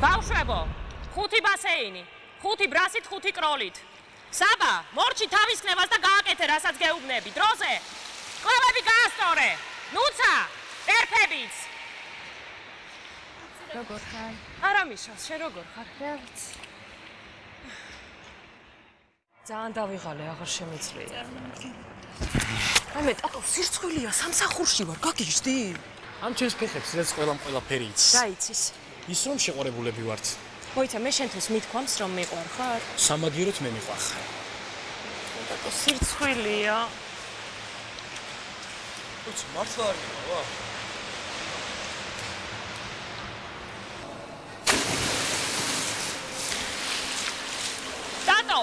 Bavshebo, khuti baseini, khuti brasit, khuti krolit. Saba, morchi tavis knevas da gaakete rasats geubnebi. Droze, klevebi gaastore. Nutsa, erpebits. Rogor khar? Ara mishas, she rogor khar? Reats. Zan davighale, agar shemitsli. Amet, ato sirtsqviliya, samsakhurshi var, gagishdi? Am chens pexebs, rets qvelam qvelaperi its. Da itsis. Is rom შეყურებულები ვართ. ოიცა მე შენთვის მithkwams რომ მეყვარ ხარ? სამაგიეროდ მე მიყვარ ხარ. და სირცხვილია. უც მართლა არ მიყვა. დატო.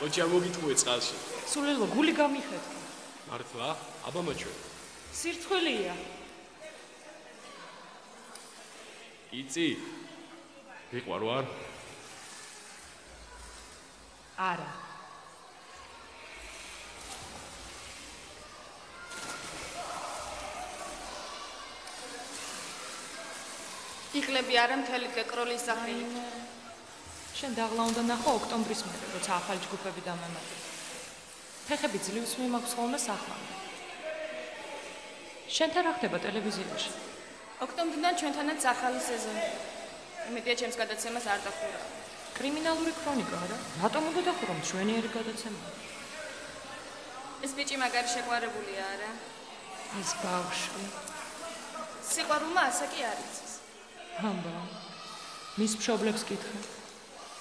Ხოჭი ამოგიტყვე წყალში. სულელო გული გამიხეთქა. მართლა? აბა მოჩვენე. სირცხვილია. იცი? გიყვარ ვარ? არა. იკლები არა მთელი დეკროლის სახელით. შენ დაღლა უნდა ნახო ოქტომბრის მერე, როცა ახალი ჯგუფები დამემატეთ. ფეხები ძლივს მიმაქვს ხოლმე სახლამდე. შენთან რა ხდება ტელევიზიაში? ოქტომბრიდან ჩვენთანაც ახალი სეზონი. იმედია ჩემს გადაცემას არ დახურა. კრიმინალური ქრონიკა არა? რატომ უნდა დახურა მშვენიერი გადაცემა? ეს ბიჭი მაგარი შეყვარებულია არა? ეს ბავშვი. სიყვარულმა ასე კი არ იცის. ამბა. მის მშობლებს კითხე.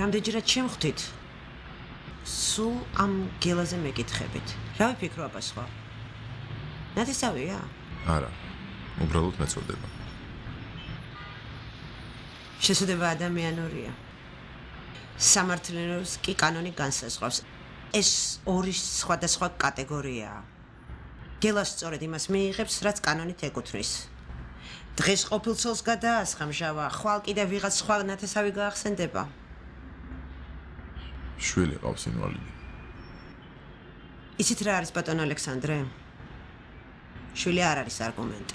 Რამდენჯერად შემხვდით? სულ ამ გელაზე მეკითხებით. რა ვიფიქრობ ახლა? ნათესავია? არა. უბრალოდ მეწოდება. შეცდება ადამიანურია. სამართლიანობის კი კანონი განსაზღვრავს. ეს ორი სხვადასხვა კატეგორიაა. გელას სწორედ იმას მიიღებს, რაც კანონით ეკუთვნის. დღეს ყოფილ ცოლს გადაასხა მჟავა, ხვალ კიდევ ვიღაც სხვა ნათესავი გაახსენდება. შვილი ყავს ინვალიდი. იცით რა არის ბატონ ალექსანდრე? შვილი არ არის არგუმენტი.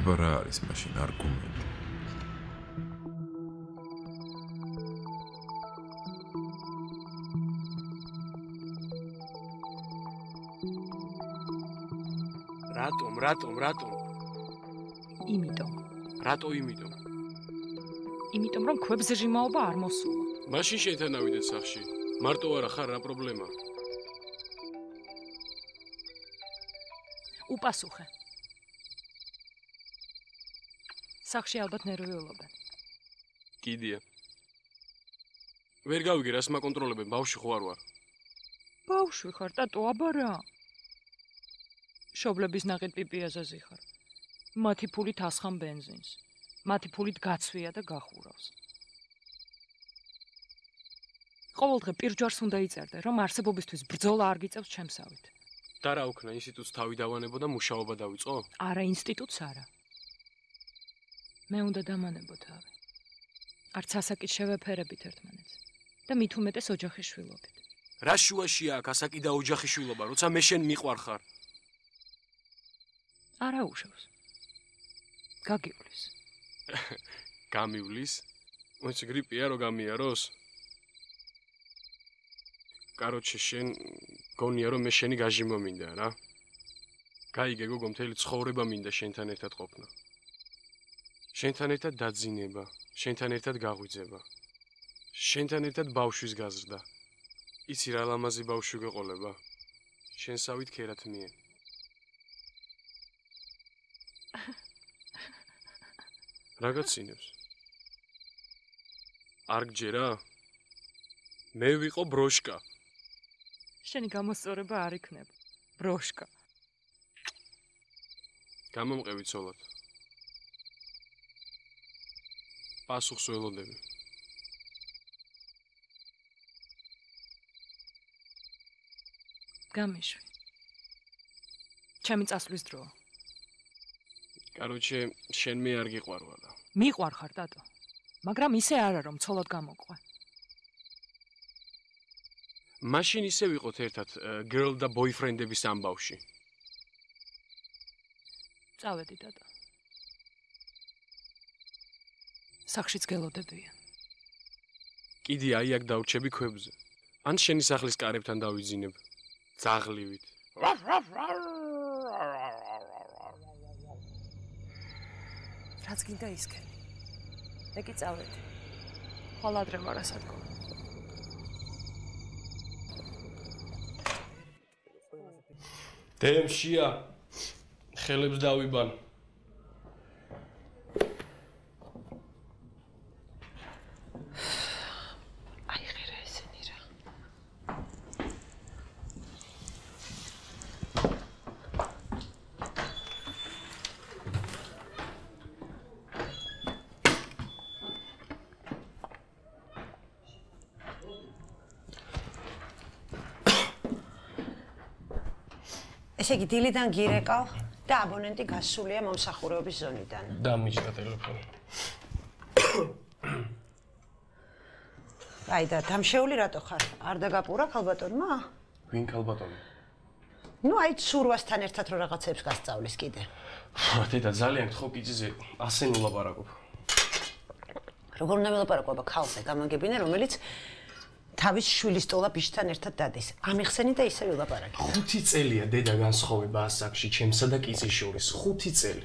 აბა რა არის მაშინ არგუმენტი? რატომ? იმიტომ. Rato imitom. Imitom rom kvebze jimaoba ar mosula. Mashin sheitan avidet sakhshi. Marto ara khar ra problema. Upasukhe. Sakhshi albat nerviouleben. Kidia. Ver gavigi ras makontroleben bavshi kho ar var. Bavshi khar tato aba ra. Shoblebis naqit pipiazazi khar. Მათი ფულით ასხამ ბენზინს. მათი ფულით გაცვია და გახურავს. ყოველდღე პირჯვარს უნდა იწერდე, რომ არსებობისთვის ბრძოლა არ გიწევს ჩემსავით. და რა უქნა, ინსტიტუტს თავი დავანებო და მუშაობა დავიწყო? არა, ინსტიტუტს არა. მე უნდა დამანებო თავი. არც ასაკით შევეფერებით ერთმანეთს და მით უმეტეს ოჯახის შვილობით. რა შუაშია აქ ასაკი და ოჯახის შვილობა, როცა მე შენ მიყვარხარ? არა უშავს. გაგივლის. გამივლის? მოიცი გრიპია რო გამიაროს? Короче, შენ გონია რომ მე შენი გაჟიმა მინდა რა. გაიგე გოგო, მთელი ცხოვრება მინდა შენთან ერთად ყოფნა. შენთან ერთად დაძინება, შენთან ერთად გაღვიძება. შენთან ერთად ბავშვის გაზრდა. იცი რა ლამაზი ბავშვი გეყოლება. შენსავით ქერათ მიე. რა გაცინებს? არ გჯერა? მე ვიყო ბროშკა. შენი გამოსწორება არ იქნება. ბროშკა. გამომყევიცოლად. პასუხს ველოდები. გამიშვი. ჩემი წასვლის დროა. Короче, შენ მე არ გიყვარვა და. მიყვარხარ დატო. მაგრამ ისე არა რომ ცოლად გამოყვა. Машин ისე ვიყოთ ერთად girl და boyfriend-ების ამბავში. წავედი დატო. სახშიც გელოდებია. კიდე აი აქ დავრჩები ქვებზე. ან შენი სახლის კარებთან დავიძინებ. ძაღლივით. რაც გინდა ისქენი. მე კი წავედი. ხოლო ადრე მარასადგო. დემშია ხელებს დავიბან აი ღირა ესენი რა Шеги დილიდან გირეკავ და აბონენტი გასულია მომსახურების ზონიდან. დამიჭდა ტელეფონი. აიდა, დამშეული რატო ხარ? არ დაგაპურა ქალბატონმა? ვინ ქალბატონი? Ну, აი ცურვასთან ერთად რო რაღაცებს გასწავლის კიდე. დედა, ძალიან გთხოვ კიძიზე, ასე ვლაპარაკობ. როგორ უნდა ვლაპარაკობ ქალზე, გამაგებინე, რომელიც თავის შვილის ტოლა ბიშთან ერთად დადეს. ამიხსენი და ისე ვილაპარაკი. 5 წელია დედა განსხოვება ასაკში, ჩემსა და კიცის შორის. 5 წელი.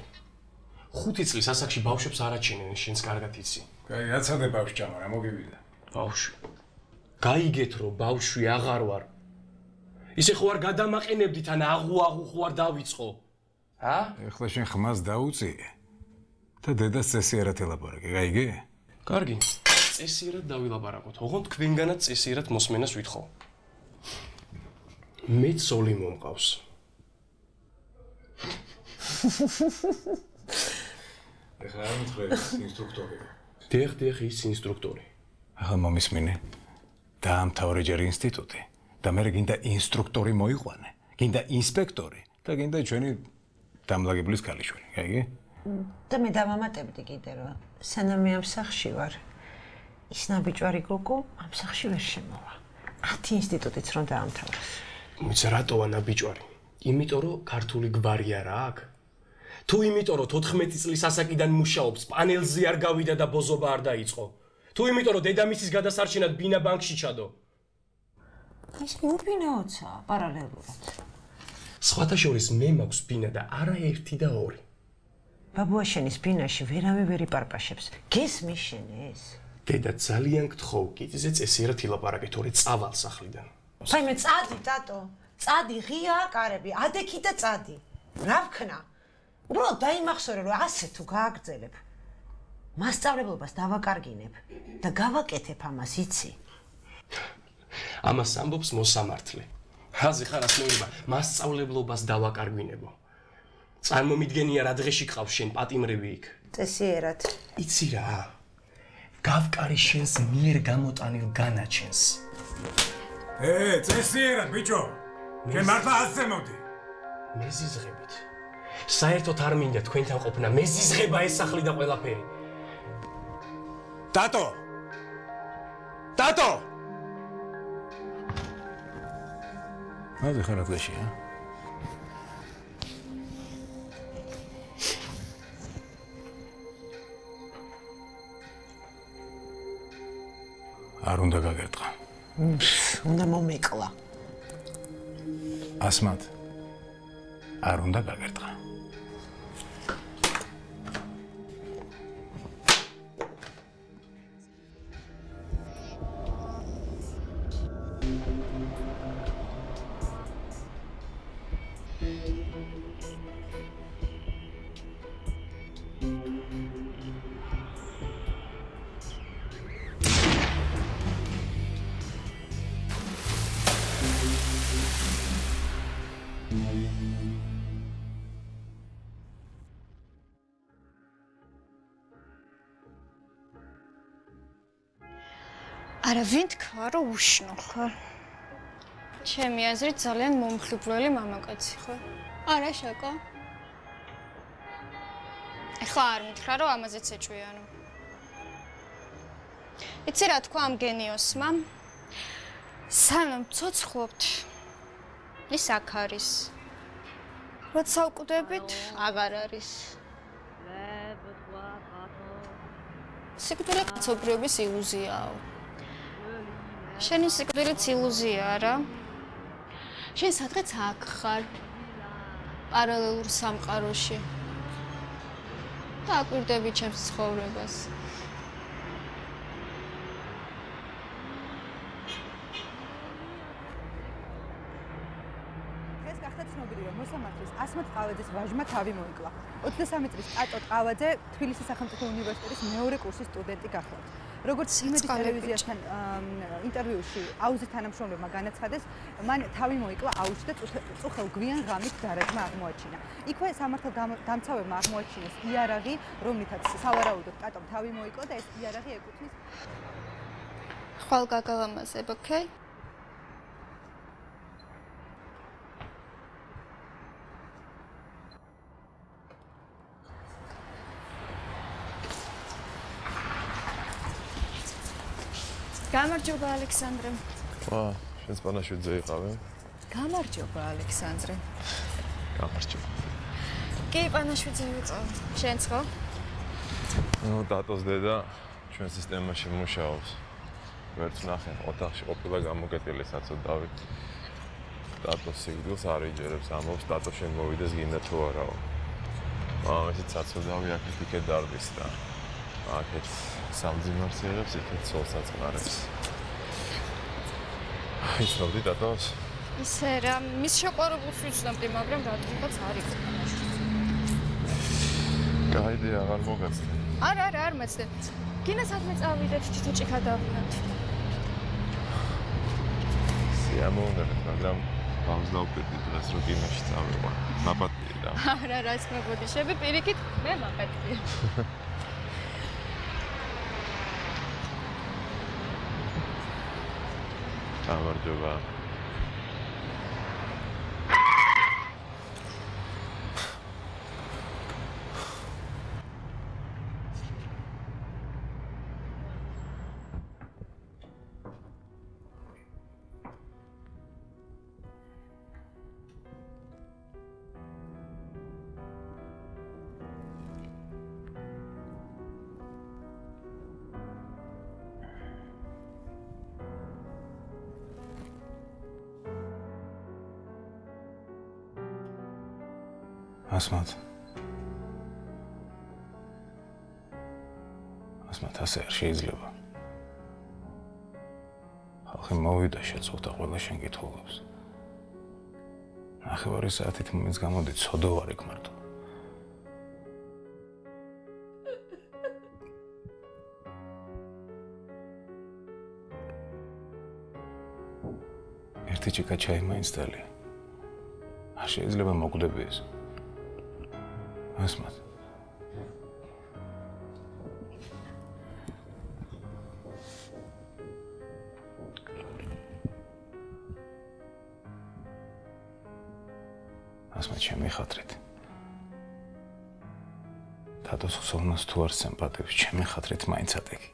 5 წლის ასაკში ბავშვებს არ აჩენენ, შენს კარგად იცი. Კაი, რაცადე ბავშვი ჩამარ, მოგივიდა. ბავშვი. გაიგეთ რომ ბავშვი აღარ ვარ. ისე ხო არ გადამაყენებდით, ან აღუ ხო არ დავიწყო. ა? ეხლა შენ ხმას დაუწი. და დედას წესი არათ ელაპარაკი, გაიგე? კარგი. წესიერად დავილაპარაკოთ. ოღონ თქვენგანაც წესიერად მოსმენას ვითხოვ. მე ძოლი მომყავს. ეხლა არ მითხრეს ინსტრუქტორი. დიახ, ის ინსტრუქტორი. ახლა მომისმინე. დაამთავრე ჯერ ინსტიტუტი და მე გინდა ინსტრუქტორი მოიყვანე. გინდა ინსპექტორი და გინდა ჩვენი დამლაგებლის ქალიშვილი, გაიგე? და მე დავამატებდი კიდე რა. სანამ მე ამ სახში ვარ. ის ნაბიჯვარი გოგო ამ სახში ვერ შემოვა. 10 ინსტიტუტიც რომ დაამთავრეს. მოიცა რატოა ნაბიჯვარი? იმიტომ რომ ქართული გვარი არა აქ. თუ იმიტომ რომ 14 წლის ასაკიდან მუშაობს, პანელზე არ გავიდა და ბოზობა არ დაიწყო. თუ იმიტომ რომ დედამისის გადასარჩენად ბინა ბანკში ჩადო. ეს უბინაოცა პარალელურად. სხვათაშორის მე მაქვს ბინა და არა 1 და 2. ბაბუა შენის ბინაში ვერავე ვერ იპარპაშებს. გესმის შენ ეს? დედა ძალიან გთხოვ, კიდეზე წესიერად ილაპარაკეთ ორი წავალ სახლიდან. აი მე წადი დატო, წადი ღია კარები, ადექი და წადი. რა ვქნა? უბრალოდ დაიმახსოვრე რომ ასე თუ გააგრძელებ, მასწავლებლობას დავაკარგინებ და გავაკეთებ ამას, იცი? ამას ამბობს მოსამართლე. რაზე ხარ ასმოვება, მასწავლებლობას დავაკარგინებო. წარმომიდგენია რა დღეში გყავს შენ პატიმრები იქ. წესიერად. იცი რა? Gavkari şens mier gamotanil ganaçens. Hey, Cesira, bicho. Can Marfa Tato. Tato. How's the hell this year? I don't know. Asmat, I don't know. Aravint karo ushno kho. Chemi azrit zalian momxlubreli mamakatsi kho. Ara shaka. Ekho ar mitkharo amazet sechuyanum. Itsi ra tkva am geniosma. Salam tsotsxlobt. Is ak aris. Rats avqudebit agar aris. Sikdure tsobriobis illuziao. შენი სიკვდილიც ილუზია, არა? შენ სადღაც აქ ხარ. პარალელურ სამყაროში. და აკვირდები ჩემს ცხოვრებას. ეს გახდა ცნობილი, რომ მოსამართლის ასმად ყავაძის ვაჟმა თავი მოიკლა. 23 წლის ტატო ყავაძე თბილისის სახელმწიფო უნივერსიტეტის მეორე კურსის სტუდენტი გახდა. როგორც იმედის ტელევიზიასთან ინტერვიუში აუზის თანამშრომლებმა განაცხადეს, მან თავი მოიკლა აუზში და წუხელ გვიან ღამით დარაჯმა აღმოაჩინა. იქვე სამართალდამცავებმა აღმოაჩინეს იარაღი, რომლითაც სავარაუდოდ ტატომ თავი მოიკლა და ეს იარაღი ეკუთვნის ხვალგაგალამაზებს, ოკეი? გამარჯობა ალექსანდრე. აა, შენს პანაშვიდზე იყავი? გამარჯობა ალექსანდრე. გამარჯობა. კი, პანაშვიდზე ვიყავ. შენც ხო? ნუ, დატოს დედა ჩვენ სისტემაში მუშაობს. ვერც ნახე, ოთახში ყოფილა გამოკეტილი საწოდავით. დატოს სიგდილს არ იჯერებს, ამბობს, დატო შენ მოვიდეს გინდა თუ არაო. ამეთიც საწოდავი აქეთ იქეთ დარბის და აქეთ სამძიმარს იღებს, იქეთ სოლსაც ყარებს. იცნობდი დატოს? ისე რა, მის შეყვარებულს ვიჩნობდი, მაგრამ რადგანაც არ იყო. გაიდე აღარ მოგაცდე. არ მეცდე. გინდა საქმე წავიდეთ, თვითონ ჭიქა დავინათ. სიამოვნებით, მაგრამ გამძლავდებით დღეს რომ გინაში წავიყვან. მაპატიე და. რა მეგოდი, შები პირიქით მე მაპატიე. გამარჯობა. ასმათ ასე არ შეიძლება. ხალხი მოვიდა შეწუხდა ყველა შენ გითხულებს. ნახევარი საათით მომეც გამოდი ცოდო არ ეკმართო. ერთი ჭიკა ჩაი მაინც დალია. არ შეიძლება მოგვდები ეს. Asmat. Ասմաչյանի խատրետ Դատոս խսովնոս թու ար սեմպատև չեմի խատրետ մայնց հատեք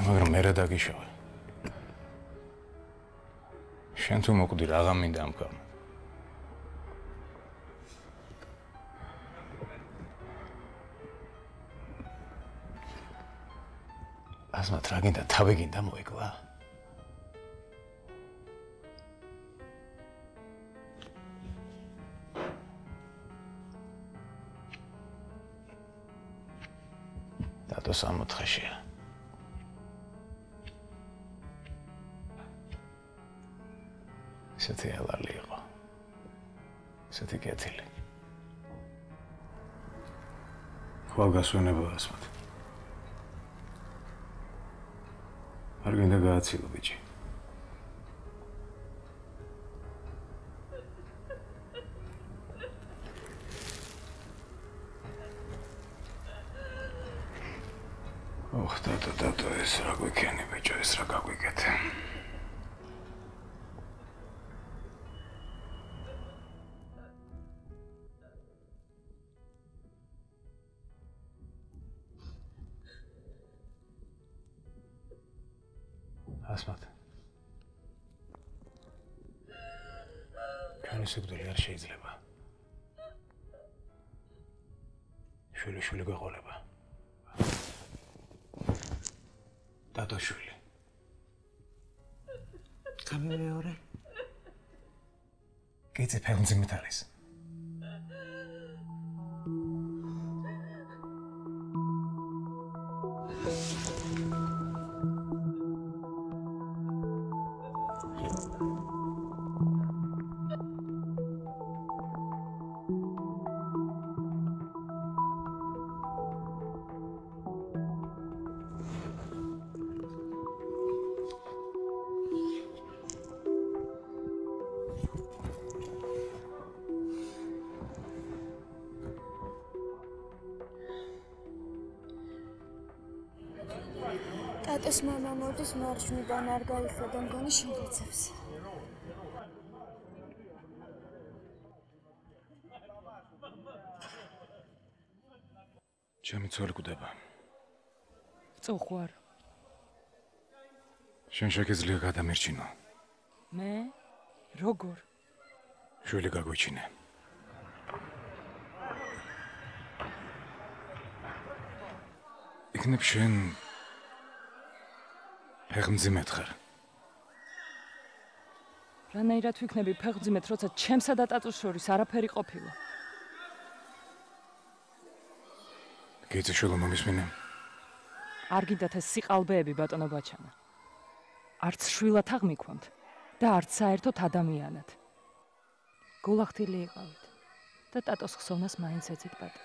Իմագրում երադագի շող է Շեն թու մոք դիր աղամ մին դամ կաղմ Ասմա տրագին դա թավեգին դա մոյք լա։ Դատոս ամոտ խշի է։ Սետի հելար լիղո, սետի գետիլի։ Հուագասույն է բա ասմատ։ Արգին դա գացիլ ու բիջի։ Ող դատո ես ռագույք ենի բիջո, ես ռագագույք էտ։ Ասմատ, կյանի սուգդուլի ար շեիզլեպա, շույլի գողոլեպա, դատո շույլի, կամիվե որե, գիծի պեղնձի միտարիս, Ես մամամորդիս մարջմի բան արգայիվ վադանգանի շնդեցևս։ Չամի ծոլ կուդաբա։ Հծողուար։ Շնշակեց լիղ հատամեր չինո։ Մե, ռոգոր։ Շույլի գագոյ չին է։ Իկնեպ շեն... Պեղմձի մետրղր։ Հրանա իրատվիքնեպի պեղմձի մետրոցը չեմ սադատատուս շորիս, առապերի կոպիվը։ Կեծը շոլում ամիս մինեմ։ Արգին դա թե սիղ ալբե էբի բատոնոբաչանը։ Արց շույլատաղ միքոնդ, դա արց սայրտոտ հադամիանըդ։ Գոլաղթի լի եղավիտ, դա տատոս խսովնաս մային սեցիտ բատ։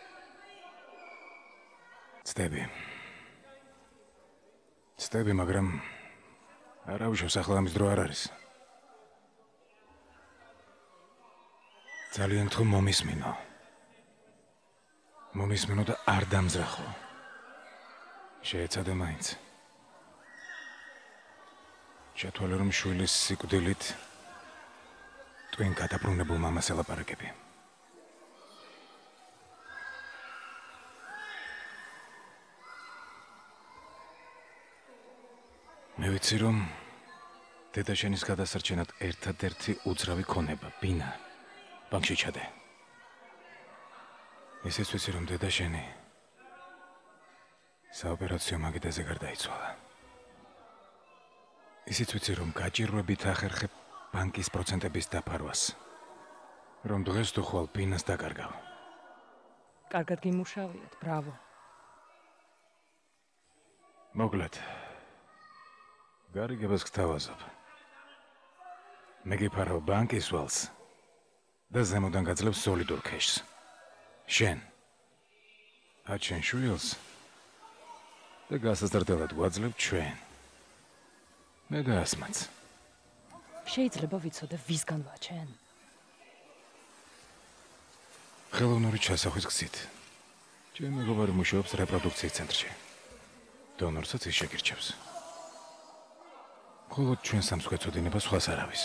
Ստեպի։ Ստեպի, մագրամ, առավուշով սախլամիս դրո առարիս։ Ձալի ենտխու մոմիս մինո։ Մոմիս մինոտը արդամ զրախո։ Շեյցադը մայնց։ Չատվալերում շույլիս սիկուդելիտ տույն կատապրում նբու մամասել ապարակեպի։ Մևիցիրում տետաշենիս կատասարջենատ էրթատերթի ուծրավի քոնեպը, բինը, բանքշի չատ է։ Ես ես վիցիրում տետաշենի սա օպերացիում ագիտ ես եգարդայիցուալը։ Ես ես վիցիրում կաճիրու է բիթախերխե բանքիս պրոցենտ է բիս դապարված։ Հրոմ դուղես դուխուալ բինս դա կարգավ։ Կարգատգի մուշավի էտ, բրավո։ Մոգլատ Գարի գեպս կթավազապ, մեկի պարավ բանք ես ուալս, դա զեմոդանգածլեպ սոլի դուր կեշս, շեն, հատ շեն շույլս, դա գասստրտել էտ ուածլեպ չուեն, մետ է ասմած։ Շեից լպովիցո դա վիզգան վաչեն։ Հելով նորի չասախույց կսիտ, Чому говоримо, що об репродукції центрче? Донор саці шекер чепс. Холод ჩვენ სამსხვერპლოდინებას ხალს არავის.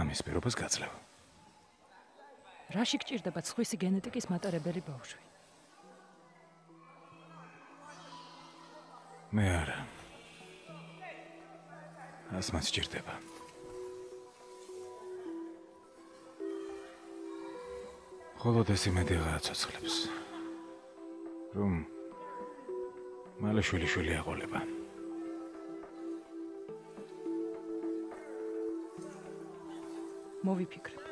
ამის პირობას გაძლევ. რაში გჭირდება სხვისი გენეტიკის მატარებელი ბავშვი? მე არა. ასმაც გჭირდება. холод ეს იმედი გააცოცხლებს. რომ მალე შვილი აღოლება. მოვიფიქრებ.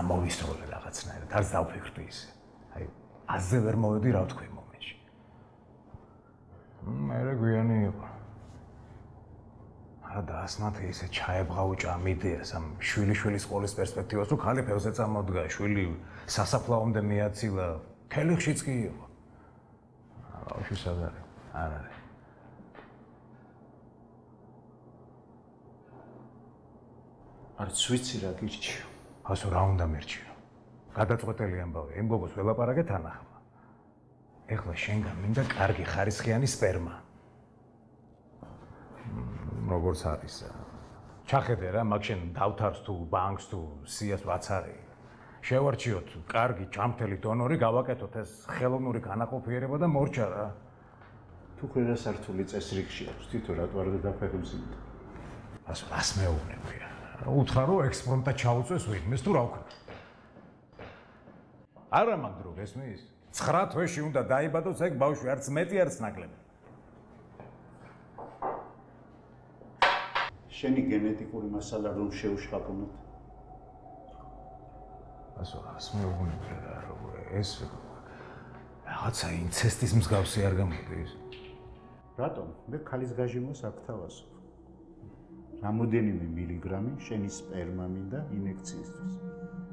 ამოვისროლე რაღაცნაირად, არც დავფიქრდი ისე. აი, ასე ვერ მოვედი რა თქვი მომენტში. მე რა გვიანი იყო. არა დასმათი ისე ჩაებღაუჭა ამ იდეას, ამ შვილიშვილის ყოლის პერსპექტივას, თუ ხალე ფევზე წამოდგა, შვილი სასაფლაომდე მეაცილა, ქელიხშიც კი იყო. ბავშვი სადაა? არა. არც ვიცი რა გირჩიო. ასე რა უნდა მერჩიო. გადაწყვეტილი ამბავი, იმ გოგოს ველაპარაკე თან ახლა. ეხლა შენგან მინდა კარგი ხარისხიანი სპერმა. როგორც არის. ჩახედე რა, მაგ შენ დავთარს თუ ბანკს თუ სიას ვაცარი. შევარჩიოთ კარგი ჩამთელი დონორი, გავაკეთოთ ეს ხელოვნური განაყოფიერება და მორჩა რა. თუ ყველა სართული წეს რიგში აქვს, თვითონ რატო არ გადაფეხმძიმდა? ასე რას მეუბნებია? უთხარო ექსპრომტა ჩაუწვეს ვინმეს თუ რა ვქნა. არა მაგ დრო გესმის? 9 თვეში უნდა დაიბადოს ეგ ბავშვი, არც მეტი არც ნაკლები. შენი გენეტიკური მასალა რომ შეუშხაპუნოთ. ასე ასმეუბნებია რა როგორ ეს რაღაცა ინცესტის მსგავსი არ გამოდის. რატომ? მე ქალის გაჟიმოს აქ თავასო. Ramodinimi miligrami შენი სპერმა მინდა ინექციისთვის.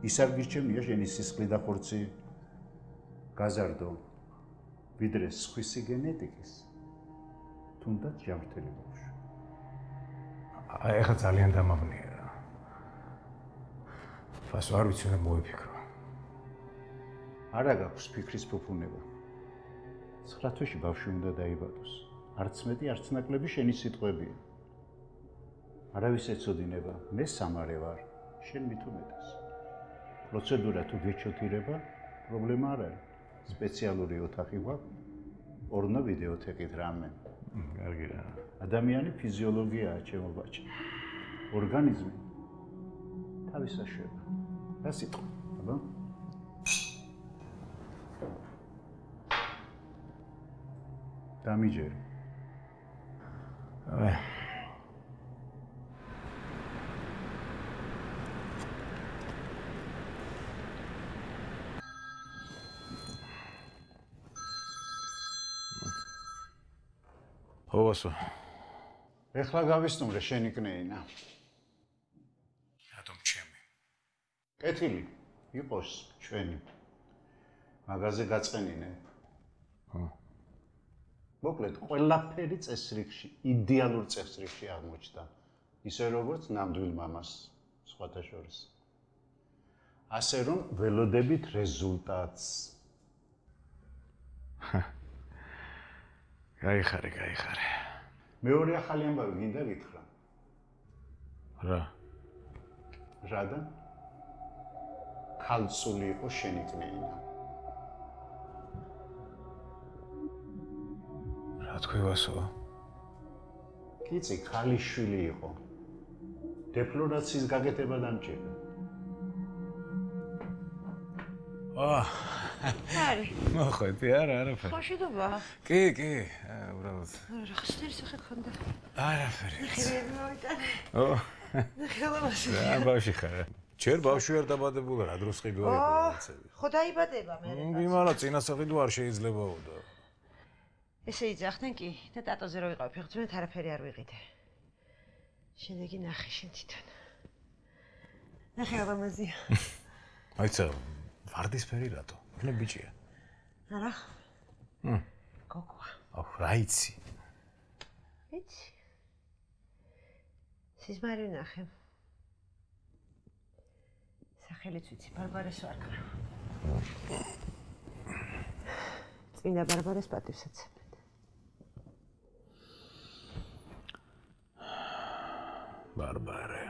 ის არ გირჩევია შენი სისხლი და ხორცი გაზარდო ვიდრე სხვისი გენეტიკის. თუნდაც ჯანმრთელი ბავშვი. აი ახლა ძალიან დამაბნია რა. ფასო არ ვიცი რა მოიფიქრო. არა გაქვს ფიქრის ფუფუნება. 9 თვეში ბავშვი უნდა დაიბადოს. არც მეტი არც ნაკლები შენი სიტყვებია. არავის ეწოდინება, მე სამარე ვარ, შენ მით უმეტეს. პროცედურა თუ გეჩოთირება, პრობლემა არ არის. სპეციალური ოთახი გვაქვს, პორნო ვიდეოთეკით რამე. კარგი რა. ადამიანი ფიზიოლოგიაა ჩემო ბაჭო. ორგანიზმი თავის აშვება. რა სიტყვა, აბა? დამიჯერე. აა ოვასო. ეხლა გავისნუმრე შენი კნეინა. რატომ ჩემი? კეთილი იყოს ჩვენი. მაღაზია გაწენინე. მოკლედ, ყველაფერი წესრიგში, იდეალურ წესრიგში აღმოჩნდა. ისე როგორც ნამდვილ მამას სხვათა შორის. ასე რომ ველოდებით რეზულტატს. გაიხარე. მეორე ახალი ამბავი გინდა გითხრა. რა? რადა? ქალწული იყო შენი კნეინა. რა თქვი ვასო? კიცი ქალის შვილი იყო. დეფლორაციის გაკეთება დამჭირდა. აა მოხეთ არა არაფერი ხაშიდობა კი კი უბრალოდ ხსნერი სახეთ ხანდა არაფერი ხერები მოიტანე ო ხელოვაში რა ბავში ხარ ჯერ ბავშვი არ დაბადებულა რა დროს ყიდვა ეცები ხო დაიბადება მე ვიმალა წინასაყიდო არ შეიძლებაო და ესე იძახდნენ კი და ტატოზე რო ვიყავ ფეხძვლით არაფერი არ ვიყიდე She's not here, Titan. Not a museum. What's up? Vardis Perirato. What a bitch. Ara? Cocoa. Oh, right. Bitch. She's married to him. Sahelit with Barbara Sarkar. It's in a barbarous patus. Barbare.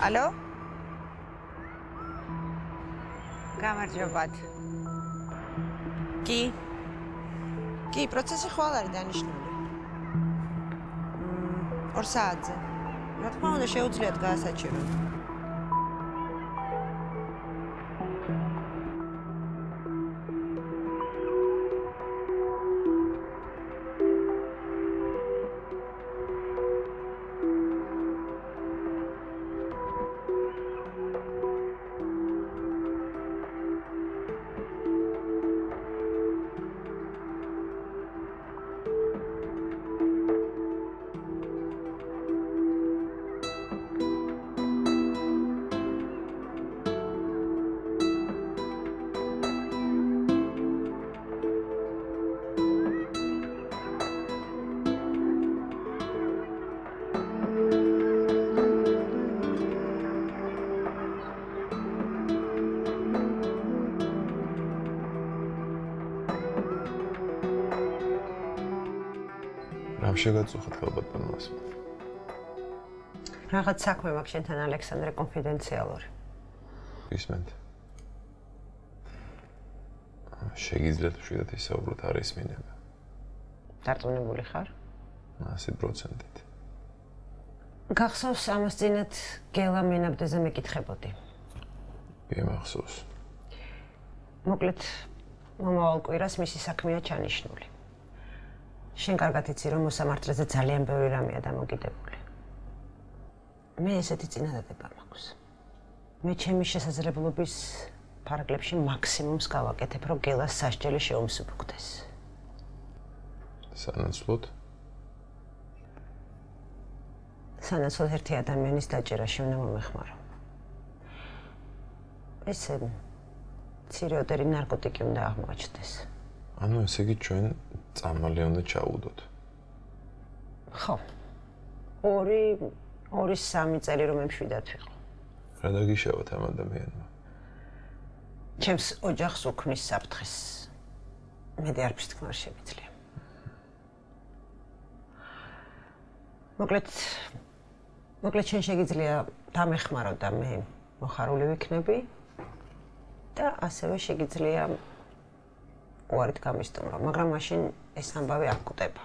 Hello? Gamar Jobat. Ki? Ki, process is hard, I don't know. Or sad. Not how the show's let go, such a შეგაც უხართ ალბათ ბანუას. Რაღაც საქმე მაქვს შენთან ალექსანდრე კონფიდენციალური. Ისმენთ. შეგიძლიათ შვიდათ ისაუბროთ არ ისმინება. დარწმუნებული ხარ? 100%-ით. გახსოვს ამას წინათ გელა მენაბდეზე მეკითხებოდი. მე მახსოვს. მოკლედ მომავალ კვირას მისი საქმეა ჩანიშნული. შენ კარგად იცი რომ მოსამართლეზე ძალიან ბევრი რამეა დამოკიდებული. მე ესეთი წინადადება მაქვს. მე ჩემი შესაძლებლობის ფარგლებში მაქსიმუმს გავაკეთებ, რომ გელას სასჯელი შეუმსუბუქდეს. სანაცვლოდ? სანაცვლოდ ერთი ადამიანის დაჭერაში უნდა მომეხმარო. ესე მცირე ოდენი ნარკოტიკი უნდა აღმოაჩნდეს. Ანუ ესე იგი ჩვენ წამალი უნდა ჩაუდოთ. ხო. 2-3 წელი რომ მშვიდად ვიყო. რა დაგიშავათ ამ ადამიანმა? ჩემს ოჯახს უქმნის საფრთხეს. Nedojarpıştık naše mysli. მოკლედ შენ შეგიძლია დამეხმაროდა მე მოხარული ვიქნები და ასევე შეგიძლია უარით გამისტომრო, მაგრამ მაშინ ეს ამბავი აღკვდება.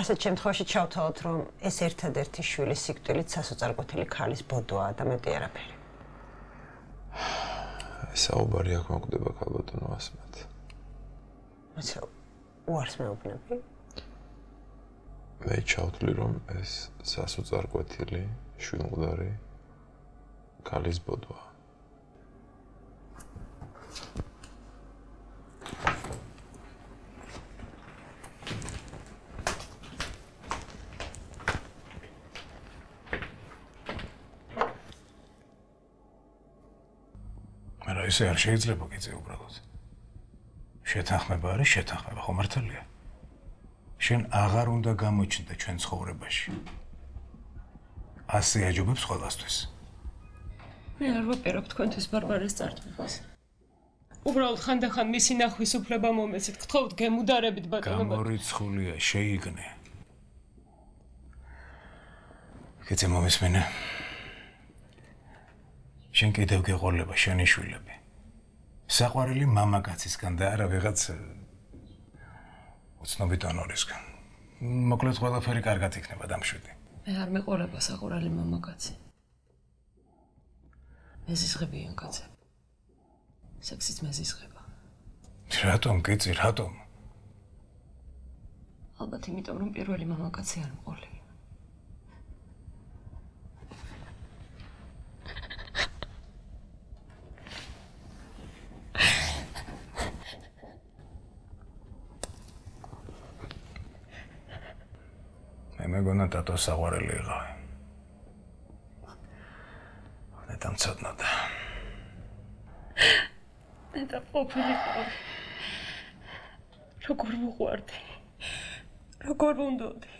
ასეთ შემთხვევაში ჩავთვალოთ, რომ ეს ერთადერთი შვილის სიკვდილით სასოწარკვეთილი ქალის ბოდოა და მეტი არაფერი. საუბარი აქ მოგვდება ქალბატონო ასმად. მოიცა უარს მეუბნები. They shouted რომ ეს სასოწარკვეთილი შვილმყდარი ქალის ბოდოა. არა ისე არ შეიძლება გიძე უბრალოდ. შეთანხმება არის შეთანხმება, ხო მართალია? შენ აღარ უნდა გამოჩნდე ჩვენ ცხოვრებაში. ასე აჯობებს ყველასთვის. მე არ ვაპირებ თქვენთვის ბარბარეს წარდგენას. უბრალოდ ხანდახან მისი ნახვის უფლება მომეცეთ, გთხოვთ გემუდარებით ბატონო. გამორიცხულია, შეიგნე. გეცე მომესმენე. შენ კიდევ გეყოლება შენი შვილები. საყვარელი მამაკაცისგან და არა ვეღაც უცნობი ტანორისგან. მოკლედ ყველაფერი კარგად იქნება დამშვიდი. მე არ მეყოლება საყვარელი მამაკაცი. მეზიზღებიან კაცები. სექსიც მეზიზღება. რატომ გეცი, რატომ? ალბათ იმიტომ, რომ პირველი მამაკაცი არ მყოლი. მე მგონია დათო საყვარელი იყავი. ნეტამ ცოდნადა. ნეტამ ყოფილიყავი. როგორ ვუყვარდი? როგორ ვუნდოდი?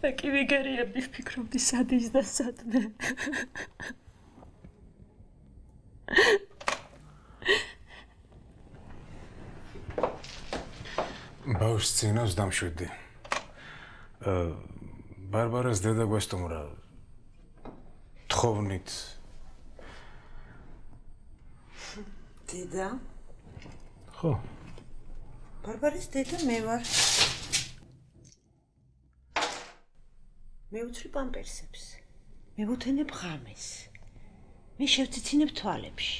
მე კი ვიგერიები ვფიქრობდი სად ისდა სათნე. ბავშვს წინავს დამშვიდი. Barbara's deda gwestomra tkhovnit deda kho Barbara's deda me var me utsri pampersebs me voteneb ghames me shevtitsineb tvalepshi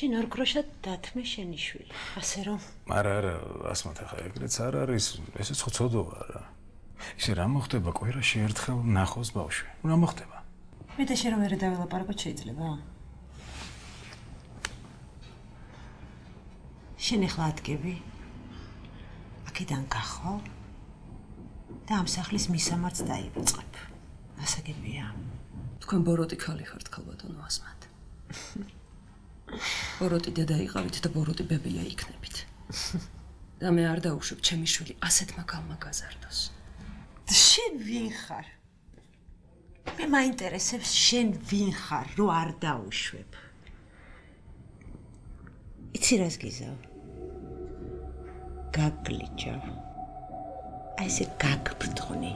შენ არ გროშად დათმე შენი შვილი. ასე რომ არა, ასმათ ახლა ეგრეც არ არის. ესეც ხო ცოდოა რა. ისე რა მოხდება კვირა შეერთხელ ნახოს ბავშვი. რა მოხდება? მე და შე რა ვერ დაველაპარაკო შეიძლება? შენ ახლა ადგები. აქედან გახვალ და ამ სახლის მისამართს დაივიწყებ. ასაგებია. თქვენ ბოროტი ქალი ხართ ქალბატონო ასმათ. ბოროტი დედა იყავით და ბოროტი ბებია იქნებით. და მე არ დაუშვებ ჩემი შვილი ასეთმა ქალმა გაზარდოს. და შენ ვინ ხარ? მე მაინტერესებს შენ ვინ ხარ, რო არ დაუშვებ. იცი რას გიზავ? გაგლიჭავ. აი ესე გაგბრტყნი.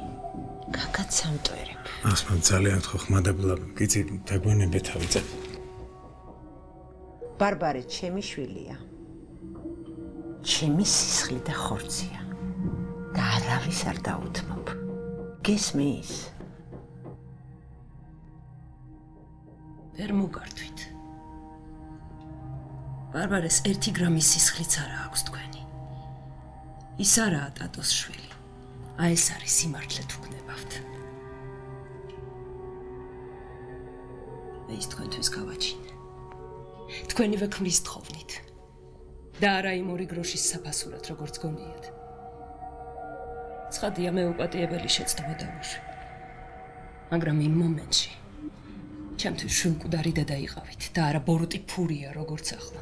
გაგაცამტვერებ. ასმან ძალიან ხო ხმადაბლა. გიცი დაგვენებე თავი წა. Barbara, ჩემი შვილია. ჩემი სისხლი და ხორცია. და არავის არ დაუთმობ. გესმის? ვერ მოგართვით. Barbara-ს 1 გრამის სისხლიც არ აქვს თქვენი. ის არაა ტატოს შვილი. აი ეს არის სიმართლე თუ გნებავთ. მე ის თქვენთვის გავაჩინე. თქვენივე ქმრის თხოვნით და არა იმ 2 გროშის საფასურად როგორც გონიათ. ცხადია მე უპატიებელი შეცდომა დავუშვი. მაგრამ იმ მომენტში ჩემთვის შულმკვდარი დედა იყავით და არა ბოროტი ფურია როგორც ახლა.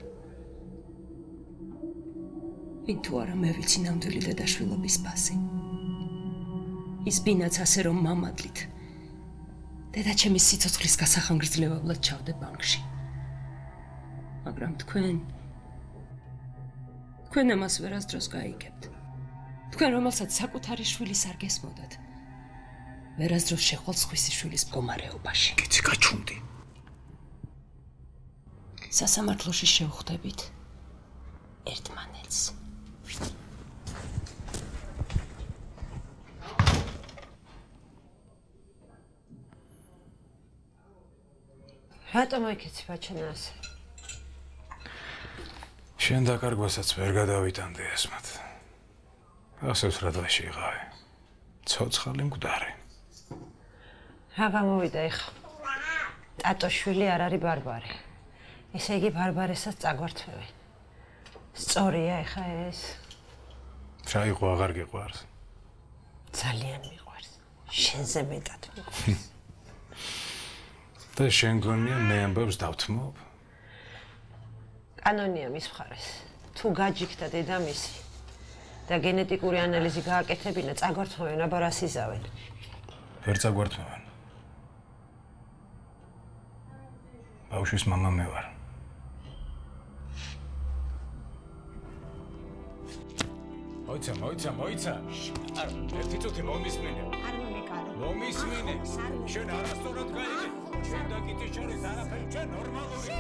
ვინ თუ არა მე ვიცი ნამდვილი დედაშვილობის ფასი. ის ბინაც ასე რომ მამადლით დედა ჩემი სიცოცხლის გასახანგრძელებლად ჩავდე ბანკში. მაგრამ თქვენ ამას ვერასდროს გაიგებთ. თქვენ რომელსაც საკუთარი შვილის არ გესმოდათ. ვერასდროს შეხვალ სხვისი შვილის მდგომარეობაში. კიცი გაჩუმდი. სასამართლოში შევხვდებით ერთმანეთს. რატომ ეკეცი ბაჩანას? შენ დაკარგვასაც ვერ გადავიტანდი ესმათ. ასევს რა დაში იყავი. ცოცხალი მკვდარი. რა გამოვიდა ეხლა? ტატოშვილი არ არის ბარბარე. ესე იგი ბარბარესაც წაგვართმევენ. სწორია ეხლა ეს. რა იყო აღარ გიყვარს? ძალიან მიყვარს. შენზე მეტად მიყვარს. და შენ გონია მე ამბებს დავთმობ. Anonia mismkhares. Tu gajikta dedamisi. Da genetikuri analizi gaaketebina tsagvartmoven, aba ras izaven. Ver tsagvartmoven. Bavshvis mama me var. Moitsa. Ar, erti tsuti momismine. Ar momekaro. Momismine. Shen arastorot gaige. Shen dagiti cheris arafer chen normaluri.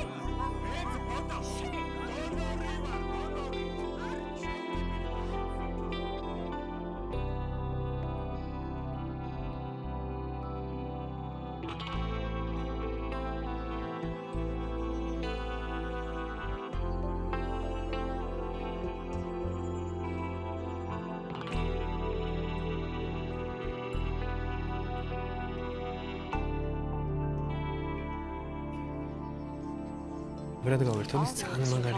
This is a very good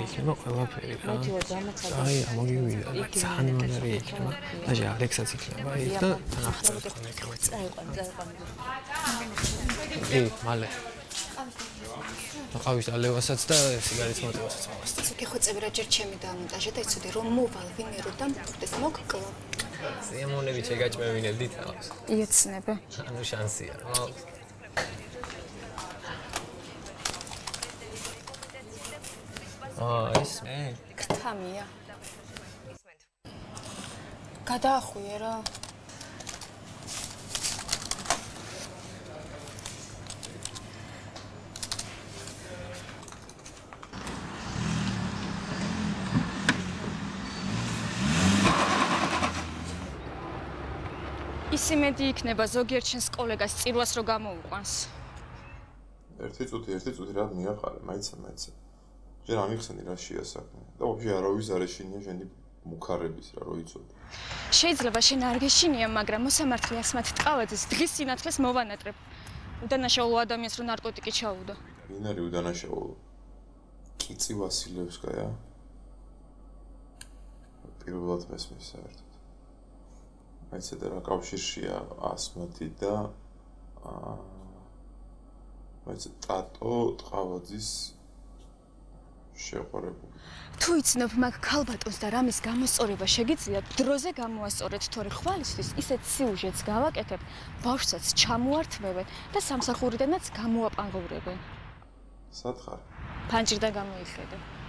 thing. Oh, it's me. Ktamia. Kadahuera. Isimedi ikneba ზოგიერთ შენს კოლეგას წირვას რო გამოუყვანს. ერთი წუთი რა მიაყარე, მაიცე. Jen amikseni ra shiasakne. Da obje aravis ar eshiniya sheni mukarebis ra ro itsodi. Შეიძლება შენ არ გეშინია, მაგრამ მოსამართლეას მათ ტყავაძის დღის სინათლეს მოვანატრებ. უდანაშაულო ადამიანს რო ნარკოტიკი ჩაუდო. ვინ არის უდანაშაულო? კიცი ვასილევსკაია. პირველად მესმის საერთოდ. მაიცე და რა კავშირშია 110 და მაიცე ტატო ტყავაძის თუ იცნობ მაგ ქალბატონს და რამის გამოსწორება შეგიძლიათ დროზე გამოასწორეთ, თორე ხვალისთვის ისეთ სიუჟეტს გავაკეთებ, ბავშვსაც ჩამოართმევენ და სამსახურიდანაც გამოაპანგურებენ. სად ხარ? ფანჯრიდან გამოიხედე.